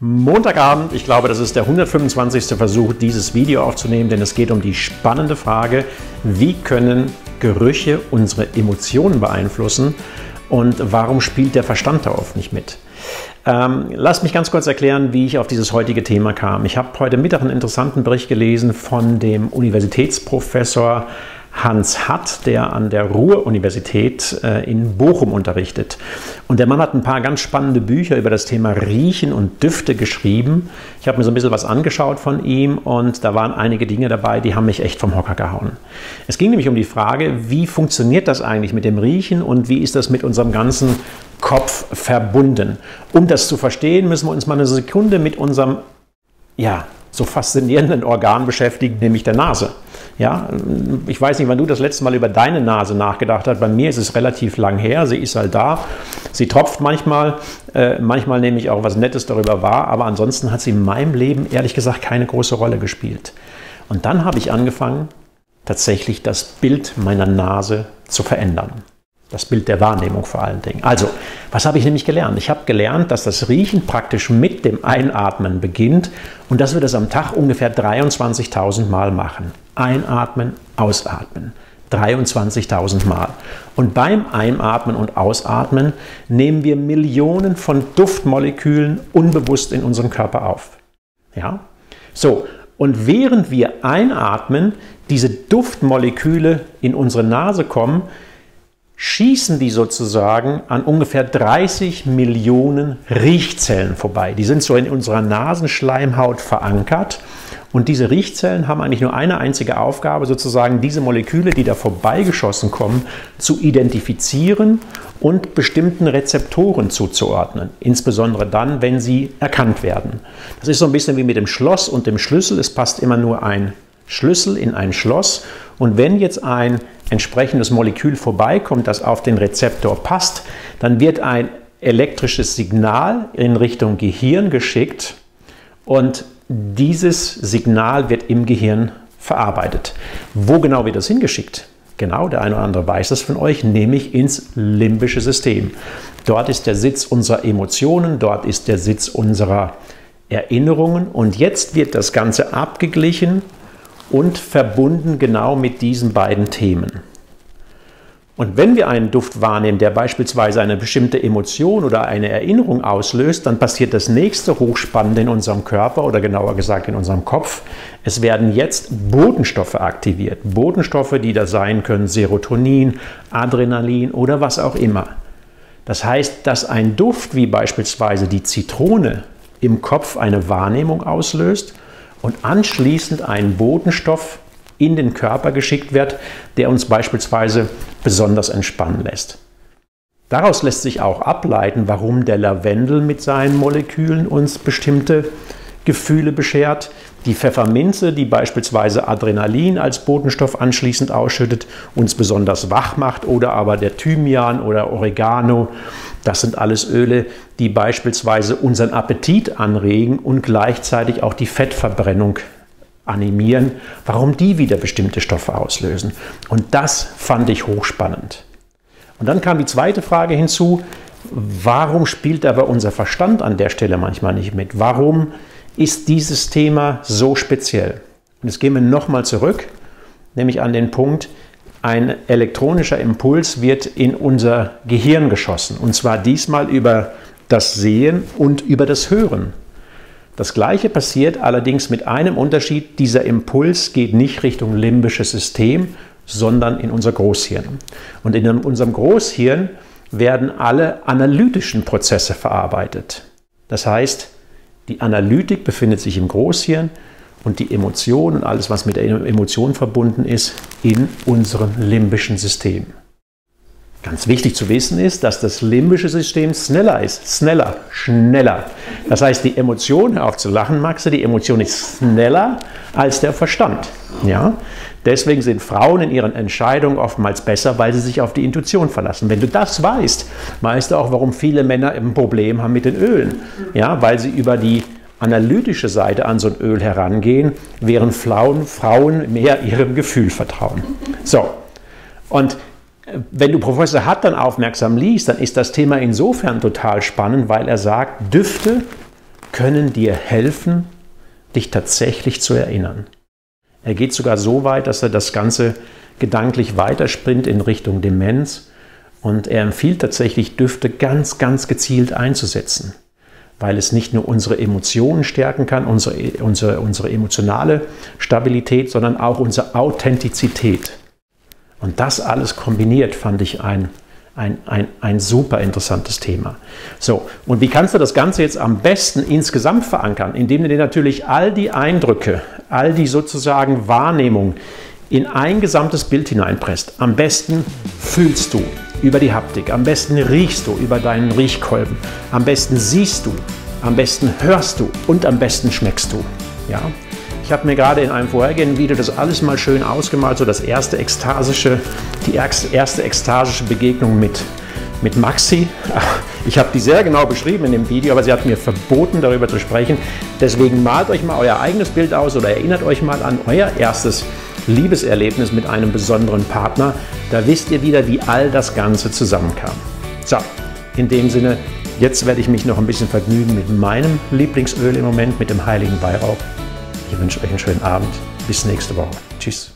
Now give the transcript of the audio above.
Montagabend, ich glaube, das ist der 125. Versuch, dieses Video aufzunehmen, denn es geht um die spannende Frage, wie können Gerüche unsere Emotionen beeinflussen und warum spielt der Verstand da oft nicht mit? Lasst mich ganz kurz erklären, wie ich auf dieses heutige Thema kam. Ich habe heute Mittag einen interessanten Bericht gelesen von dem Universitätsprofessor Hans Hatt, der an der Ruhr-Universität in Bochum unterrichtet. Und der Mann hat ein paar ganz spannende Bücher über das Thema Riechen und Düfte geschrieben. Ich habe mir so ein bisschen was angeschaut von ihm und da waren einige Dinge dabei, die haben mich echt vom Hocker gehauen. Es ging nämlich um die Frage, wie funktioniert das eigentlich mit dem Riechen und wie ist das mit unserem ganzen Kopf verbunden? Um das zu verstehen, müssen wir uns mal eine Sekunde mit unserem, ja, so faszinierenden Organ beschäftigen, nämlich der Nase. Ja, ich weiß nicht, wann du das letzte Mal über deine Nase nachgedacht hast. Bei mir ist es relativ lang her. Sie ist halt da. Sie tropft manchmal. Manchmal nehme ich auch was Nettes darüber wahr. Aber ansonsten hat sie in meinem Leben, ehrlich gesagt, keine große Rolle gespielt. Und dann habe ich angefangen, tatsächlich das Bild meiner Nase zu verändern. Das Bild der Wahrnehmung vor allen Dingen. Also, was habe ich nämlich gelernt? Ich habe gelernt, dass das Riechen praktisch mit dem Einatmen beginnt und dass wir das am Tag ungefähr 23.000 Mal machen. Einatmen, ausatmen. 23.000 Mal. Und beim Einatmen und Ausatmen nehmen wir Millionen von Duftmolekülen unbewusst in unseren Körper auf. Ja? So. Und während wir einatmen, diese Duftmoleküle in unsere Nase kommen, schießen die sozusagen an ungefähr 30 Millionen Riechzellen vorbei. Die sind so in unserer Nasenschleimhaut verankert und diese Riechzellen haben eigentlich nur eine einzige Aufgabe, sozusagen diese Moleküle, die da vorbeigeschossen kommen, zu identifizieren und bestimmten Rezeptoren zuzuordnen, insbesondere dann, wenn sie erkannt werden. Das ist so ein bisschen wie mit dem Schloss und dem Schlüssel, es passt immer nur ein Schlüssel in ein Schloss und wenn jetzt ein entsprechendes Molekül vorbeikommt, das auf den Rezeptor passt, dann wird ein elektrisches Signal in Richtung Gehirn geschickt und dieses Signal wird im Gehirn verarbeitet. Wo genau wird das hingeschickt? Genau, der eine oder andere weiß das von euch, nämlich ins limbische System. Dort ist der Sitz unserer Emotionen, dort ist der Sitz unserer Erinnerungen und jetzt wird das Ganze abgeglichen und verbunden genau mit diesen beiden Themen. Und wenn wir einen Duft wahrnehmen, der beispielsweise eine bestimmte Emotion oder eine Erinnerung auslöst, dann passiert das nächste Hochspannende in unserem Körper oder genauer gesagt in unserem Kopf. Es werden jetzt Botenstoffe aktiviert. Botenstoffe, die da sein können, Serotonin, Adrenalin oder was auch immer. Das heißt, dass ein Duft wie beispielsweise die Zitrone im Kopf eine Wahrnehmung auslöst, und anschließend ein Botenstoff in den Körper geschickt wird, der uns beispielsweise besonders entspannen lässt. Daraus lässt sich auch ableiten, warum der Lavendel mit seinen Molekülen uns bestimmte Gefühle beschert, die Pfefferminze, die beispielsweise Adrenalin als Botenstoff anschließend ausschüttet, uns besonders wach macht, oder aber der Thymian oder Oregano. Das sind alles Öle, die beispielsweise unseren Appetit anregen und gleichzeitig auch die Fettverbrennung animieren, warum die wieder bestimmte Stoffe auslösen. Und das fand ich hochspannend. Und dann kam die zweite Frage hinzu, warum spielt aber unser Verstand an der Stelle manchmal nicht mit? Warum ist dieses Thema so speziell? Und jetzt gehen wir nochmal zurück, nämlich an den Punkt, ein elektronischer Impuls wird in unser Gehirn geschossen. Und zwar diesmal über das Sehen und über das Hören. Das Gleiche passiert allerdings mit einem Unterschied. Dieser Impuls geht nicht Richtung limbisches System, sondern in unser Großhirn. Und in unserem Großhirn werden alle analytischen Prozesse verarbeitet. Das heißt, die Analytik befindet sich im Großhirn und die Emotion und alles, was mit Emotionen verbunden ist, in unserem limbischen System. Ganz wichtig zu wissen ist, dass das limbische System schneller ist. Schneller, schneller. Das heißt, die Emotion, hör auf zu lachen, Maxe, die Emotion ist schneller als der Verstand. Ja? Deswegen sind Frauen in ihren Entscheidungen oftmals besser, weil sie sich auf die Intuition verlassen. Wenn du das weißt, weißt du auch, warum viele Männer ein Problem haben mit den Ölen. Ja? Weil sie über die analytische Seite an so ein Öl herangehen, während Frauen mehr ihrem Gefühl vertrauen. So, und wenn du Professor Hatt dann aufmerksam liest, dann ist das Thema insofern total spannend, weil er sagt, Düfte können dir helfen, dich tatsächlich zu erinnern. Er geht sogar so weit, dass er das Ganze gedanklich weiterspringt in Richtung Demenz. Und er empfiehlt tatsächlich, Düfte ganz, ganz gezielt einzusetzen, weil es nicht nur unsere Emotionen stärken kann, unsere emotionale Stabilität, sondern auch unsere Authentizität. Und das alles kombiniert, fand ich ein super interessantes Thema. So, und wie kannst du das Ganze jetzt am besten insgesamt verankern? Indem du dir natürlich all die Eindrücke, all die sozusagen Wahrnehmung in ein gesamtes Bild hineinpresst. Am besten fühlst du über die Haptik, am besten riechst du über deinen Riechkolben, am besten siehst du, am besten hörst du und am besten schmeckst du. Ja? Ich habe mir gerade in einem vorhergehenden Video das alles mal schön ausgemalt, so das erste ekstasische Begegnung mit Maxi. Ich habe die sehr genau beschrieben in dem Video, aber sie hat mir verboten, darüber zu sprechen. Deswegen malt euch mal euer eigenes Bild aus oder erinnert euch mal an euer erstes Liebeserlebnis mit einem besonderen Partner. Da wisst ihr wieder, wie all das Ganze zusammenkam. So, in dem Sinne, jetzt werde ich mich noch ein bisschen vergnügen mit meinem Lieblingsöl im Moment, mit dem Heiligen Weihrauch. Ich wünsche euch einen schönen Abend. Bis nächste Woche. Tschüss.